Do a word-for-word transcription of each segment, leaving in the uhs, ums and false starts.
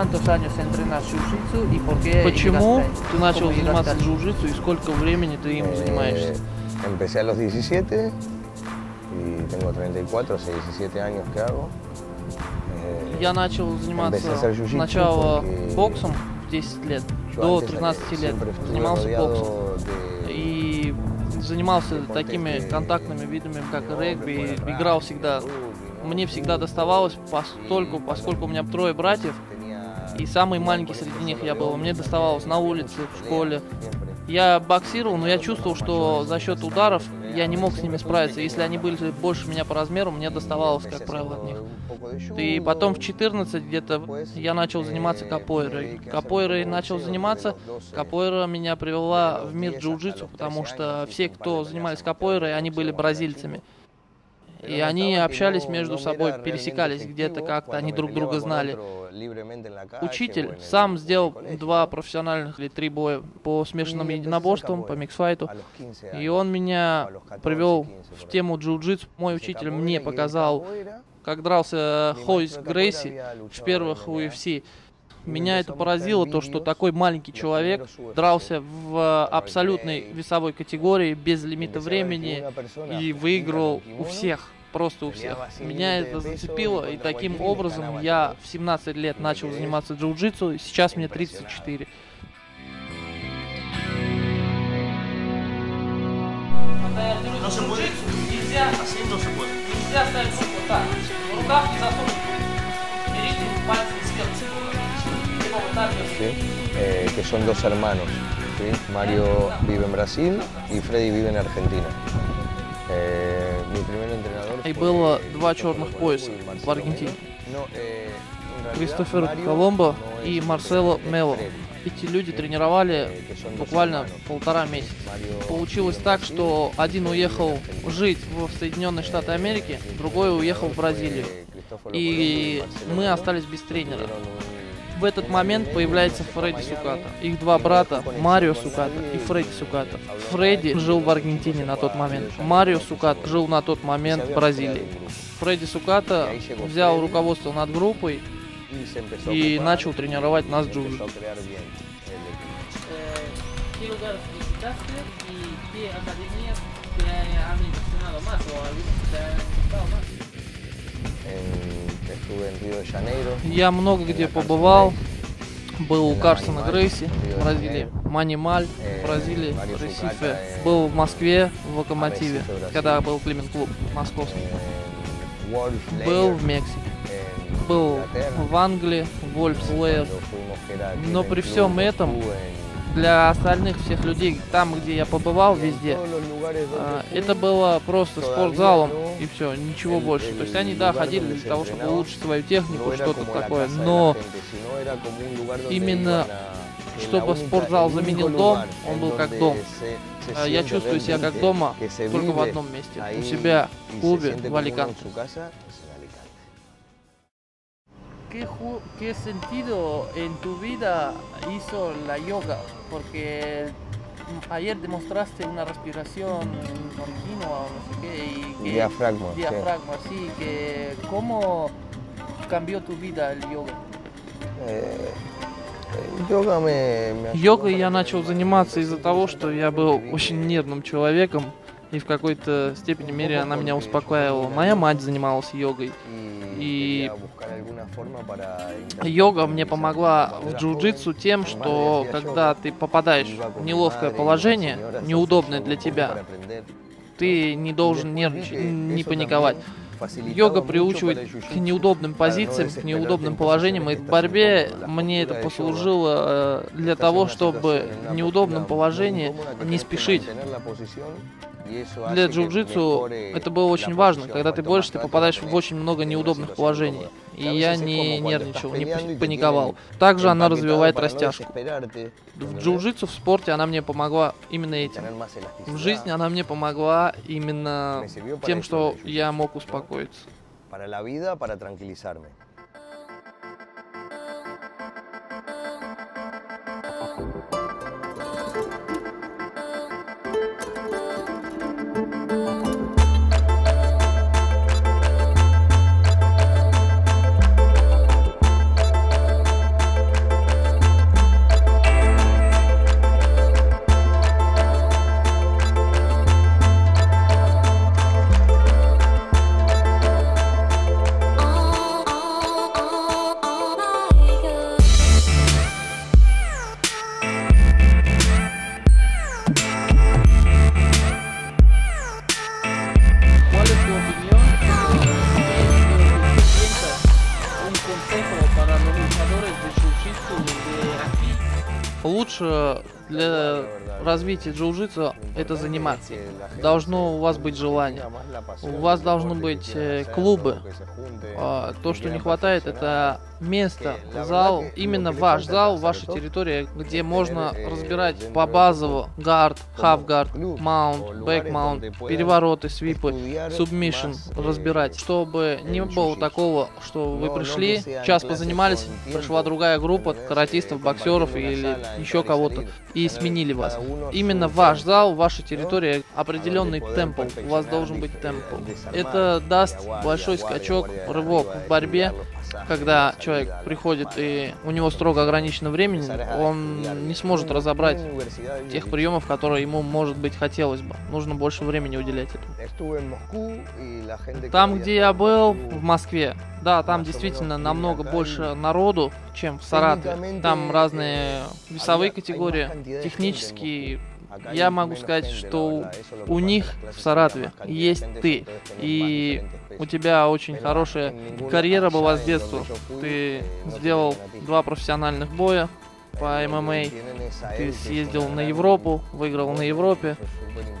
¿Cuántos años entrenas джиу-джитсу y por qué? Почему ты начал заниматься джиу-джитсу и сколько времени ты им занимаешься? Empecé a los diecisiete y tengo treinta y cuatro, hace diecisiete años que hago. Я начал заниматься сначала боксом в десять лет, до тринадцати лет занимался боксом. И занимался такими контактными видами, как регби, играл всегда. Мне всегда доставалось постольку, поскольку у меня трое братьев, и самый маленький среди них я был. Мне доставалось на улице, в школе. Я боксировал, но я чувствовал, что за счет ударов я не мог с ними справиться. Если они были больше меня по размеру, мне доставалось, как правило, от них. И потом в четырнадцать где-то я начал заниматься капоэрой. Капоэрой начал заниматься. Капоэра меня привела в мир джиу-джитсу, потому что все, кто занимались капоэрой, они были бразильцами. И они общались между собой, пересекались где-то как-то, они друг друга знали. Учитель сам сделал два профессиональных или три боя по смешанным единоборствам, по миксфайту. И он меня привел в тему джиу-джитсу. Мой учитель мне показал, как дрался Хойс Грейси в первых ю эф си. Меня это поразило, то, что такой маленький человек дрался в абсолютной весовой категории, без лимита времени, и выиграл у всех, просто у всех. Меня это зацепило, и таким образом я в семнадцать лет начал заниматься джиу-джитсу, и сейчас мне тридцать четыре. Когда я беру джиу-джитсу, нельзя, нельзя ставить руку вот так, в руках не засунуть. Берите пальцы сверху. Sí, eh, que son dos hermanos, ¿sí? Mario vive en Brasil y Freddy vive en Argentina. Eh, mi primer entrenador fue было два черных пояса в Аргентине. Кристофер Коломбо и Марсело Мело. Эти люди тренировали буквально полтора месяца. Получилось так, что один уехал жить в Соединенные Штаты Америки, другой уехал в Бразилию. И мы остались без тренера. В этот момент появляется Фредди Суката. Их два брата, Марио Суката и Фредди Суката. Фредди жил в Аргентине на тот момент. Марио Суката жил на тот момент в Бразилии. Фредди Суката взял руководство над группой и начал тренировать нас джиу-джитсу. Я много где побывал, был у Карсона Грейси в Бразилии, Манималь в Бразилии, Ресифе, был в Москве в Локомотиве, когда был климинг-клуб московский, был в Мексике, был в Англии, в Вольпс-Лейер, но при всем этом для остальных всех людей, там, где я побывал, везде, это было просто спортзалом и все, ничего больше. То есть они, да, ходили для того, чтобы улучшить свою технику, что-то такое, но именно чтобы спортзал заменил дом, он был как дом. Я чувствую себя как дома, только в одном месте, у себя в клубе, в Аликанте. ¿Qué sentido en tu vida hizo la yoga? Porque ayer demostraste una respiración continua, no sé qué, y que, diafragma, diafragma, sí. Sí, que ¿cómo cambió tu vida el yoga? Eh... Йогой я начал заниматься из-за того, что я был очень нервным человеком, и в какой-то степени мере она меня успокаивала. Моя мать занималась йогой, и йога мне помогла в джиу-джитсу тем, что когда ты попадаешь в неловкое положение, неудобное для тебя, ты не должен нервничать, не паниковать. Йога приучивает к неудобным позициям, к неудобным положениям, и в борьбе мне это послужило для того, чтобы в неудобном положении не спешить. Для джиу-джитсу это было очень важно. Когда ты борешься, ты попадаешь в очень много неудобных положений. И я не нервничал, не паниковал. Также она развивает растяжку. В джиу-джитсу, в спорте она мне помогла именно этим. В жизни она мне помогла именно тем, что я мог успокоиться. лучше для развития джиу-джитсу это заниматься. Должно у вас быть желание. У вас должны быть клубы. То, что не хватает, это место, зал, именно ваш зал, ваша территория, где можно разбирать по базову гард, хаф-гард, маунт, бэк-маунт, перевороты, свипы, субмишн разбирать, чтобы не было такого, что вы пришли, час позанимались, пришла другая группа каратистов, боксеров или еще кого-то и сменили вас. Именно ваш зал, ваша территория, определенный темпл, у вас должен быть темпл. Это даст большой скачок, рывок в борьбе, когда человек приходит и у него строго ограничено времени, он не сможет разобрать тех приемов, которые ему, может быть, хотелось бы. Нужно больше времени уделять этому. Там, где я был, в Москве, да, там действительно намного больше народу, чем в Саратове. Там разные весовые категории, технические. Я могу сказать, что у них в Саратове есть ты, и у тебя очень хорошая карьера была с детства. Ты сделал два профессиональных боя по ММА, ты съездил на Европу, выиграл на Европе,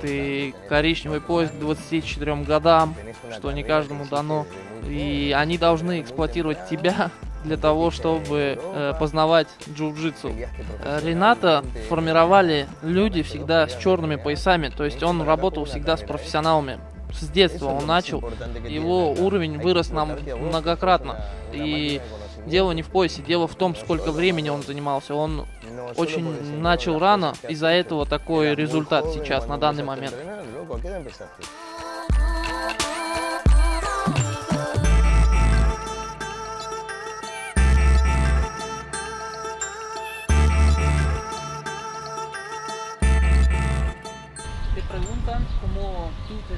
ты коричневый пояс к двадцати четырем годам, что не каждому дано, и они должны эксплуатировать тебя для того, чтобы э, познавать джиу-джитсу. Рената формировали люди всегда с черными поясами, то есть он работал всегда с профессионалами. С детства он начал, его уровень вырос нам многократно. И дело не в поясе, дело в том, сколько времени он занимался. Он очень начал рано, из-за этого такой результат сейчас, на данный момент.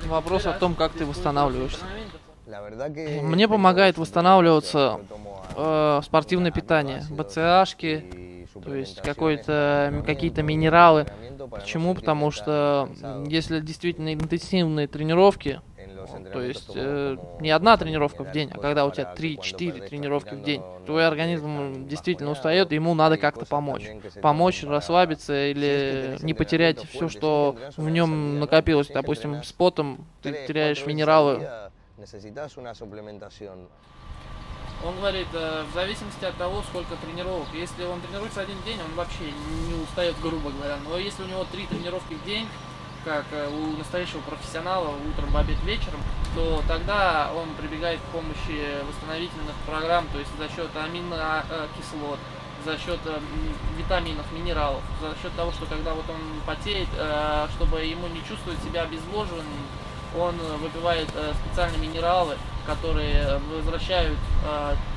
Вопрос о том, как ты восстанавливаешься. Мне помогает восстанавливаться э, спортивное питание, БЦАшки, то есть какие-то минералы. Почему? Потому что если действительно интенсивные тренировки, то есть э, не одна тренировка в день, а когда у тебя три-четыре тренировки в день, твой организм действительно устает, ему надо как-то помочь. Помочь расслабиться или не потерять все, что в нем накопилось. Допустим, с потом ты теряешь минералы. Он говорит, в зависимости от того, сколько тренировок. Если он тренируется один день, он вообще не устает, грубо говоря. Но если у него три тренировки в день, как у настоящего профессионала, утром, в обед, вечером, то тогда он прибегает к помощи восстановительных программ, то есть за счет аминокислот, за счет витаминов, минералов, за счет того, что когда вот он потеет, чтобы ему не чувствовать себя обезвоженным, он выпивает специальные минералы, которые возвращают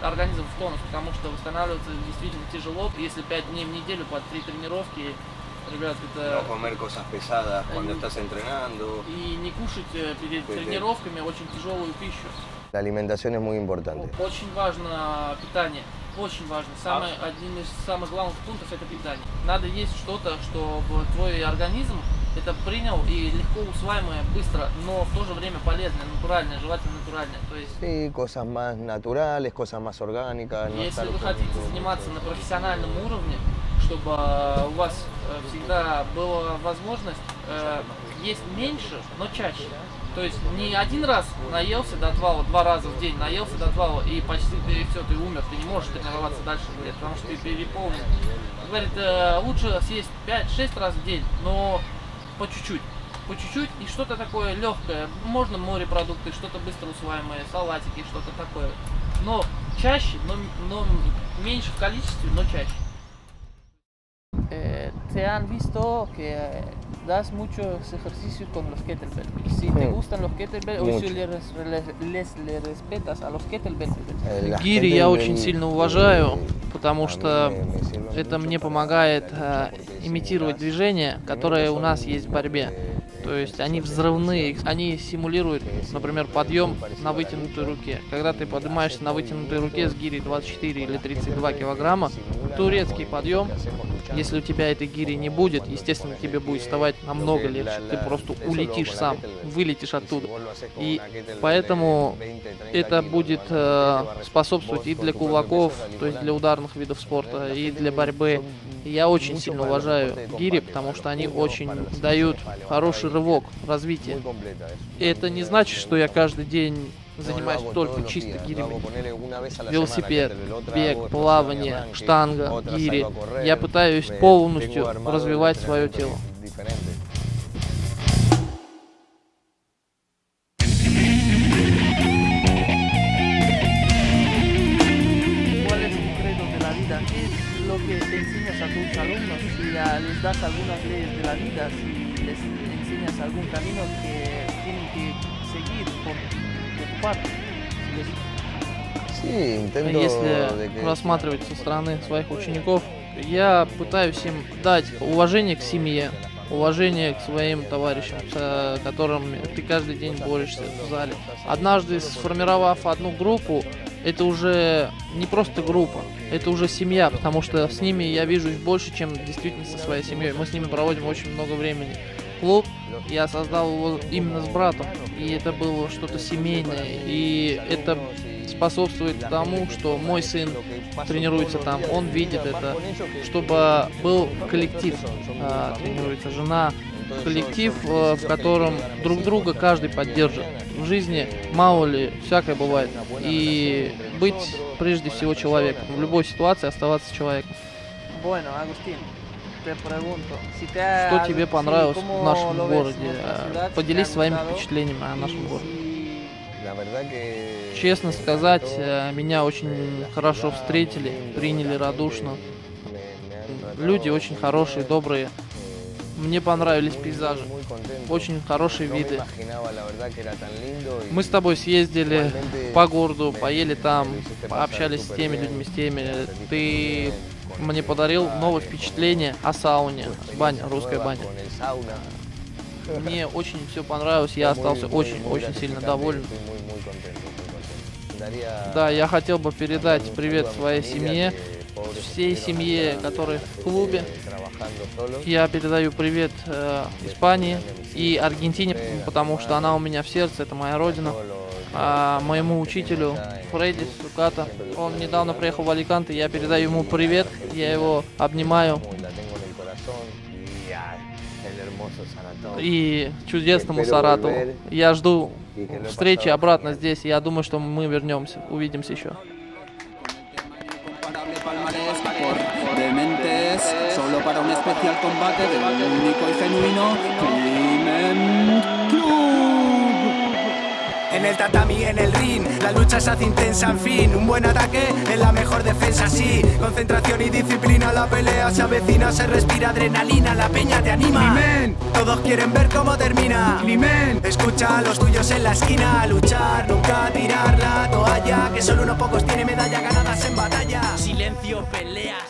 организм в тонус, потому что восстанавливаться действительно тяжело. Если пять дней в неделю по три тренировки, ребят, это... И не кушать перед тренировками очень тяжелую пищу. Очень важно питание. Очень важно. Самый, один из самых главных пунктов – это питание. Надо есть что-то, чтобы твой организм это принял и легко усваиваемое, быстро, но в то же время полезное, натуральное, желательно натуральное. То есть, если вы хотите заниматься на профессиональном уровне, чтобы у вас всегда была возможность э, есть меньше, но чаще. То есть не один раз наелся до отвала, два раза в день наелся до отвала и почти ты, все, ты умер, ты не можешь тренироваться дальше, говорит, потому что ты переполнен. Говорит, э, лучше съесть пять-шесть раз в день, но по чуть-чуть. По чуть-чуть и что-то такое легкое. Можно морепродукты, что-то быстро усваиваемое, салатики, что-то такое. Но чаще, но, но меньше в количестве, но чаще. Te han visto que das muchos ejercicios con los kettlebells. Si te gustan los kettlebells, o si les, les, les respetas a los kettlebells. Гири я очень сильно уважаю, потому что это мне помогает э, имитировать движения, которые у нас есть в борьбе. То есть они взрывные, они симулируют, например, подъем на вытянутой руке. Когда ты поднимаешься на вытянутой руке с гири двадцать четыре или тридцать два килограмма, турецкий подъем, Если у тебя этой гири не будет, естественно, тебе будет вставать намного легче. Ты просто улетишь сам, вылетишь оттуда. И поэтому это будет э, способствовать и для кулаков, то есть для ударных видов спорта, и для борьбы. И я очень сильно уважаю гири, потому что они очень дают хороший рывок развития. И это не значит, что я каждый день занимаюсь только чисто гирями. Велосипед, бег, плавание, штанга, гири. Я пытаюсь полностью развивать свое тело. Если рассматривать со стороны своих учеников, я пытаюсь им дать уважение к семье, уважение к своим товарищам, с которыми ты каждый день борешься в зале. Однажды, сформировав одну группу, это уже не просто группа, это уже семья, потому что с ними я вижусь больше, чем действительно со своей семьей. Мы с ними проводим очень много времени. Клуб я создал его именно с братом, и это было что-то семейное, и это способствует тому, что мой сын тренируется там, он видит это, чтобы был коллектив, а, тренируется жена, коллектив, в котором друг друга каждый поддержит. В жизни мало ли всякое бывает, и быть прежде всего человеком, в любой ситуации оставаться человеком. Что тебе понравилось в нашем городе? Поделись своими впечатлениями о нашем городе. Честно сказать, меня очень хорошо встретили, приняли радушно. Люди очень хорошие, добрые. Мне понравились пейзажи, очень хорошие виды. Мы с тобой съездили по городу, поели там, пообщались с теми людьми, с теми. Ты мне подарил новое впечатление о сауне, баня, русская баня. Мне очень все понравилось, я остался очень-очень сильно доволен. Да, я хотел бы передать привет своей семье, всей семье, которая в клубе. Я передаю привет э, Испании и Аргентине, потому что она у меня в сердце, это моя родина. А моему учителю Фредди Суката, он недавно приехал в Аликанте, я передаю ему привет, я его обнимаю. И чудесному Саратову. Я жду встречи обратно здесь, я думаю, что мы вернемся, увидимся еще. Solo para un especial combate de lo único y genuino Crimen Club. En el tatami, en el ring, la lucha se hace intensa, en fin. Un buen ataque es la mejor defensa, sí. Concentración y disciplina, la pelea se avecina, se respira adrenalina, la peña te anima. Crimen. Todos quieren ver cómo termina. Crimen. Escucha a los tuyos en la esquina, luchar, nunca tirar la toalla, que solo unos pocos tienen medalla ganadas en batalla. Silencio, peleas.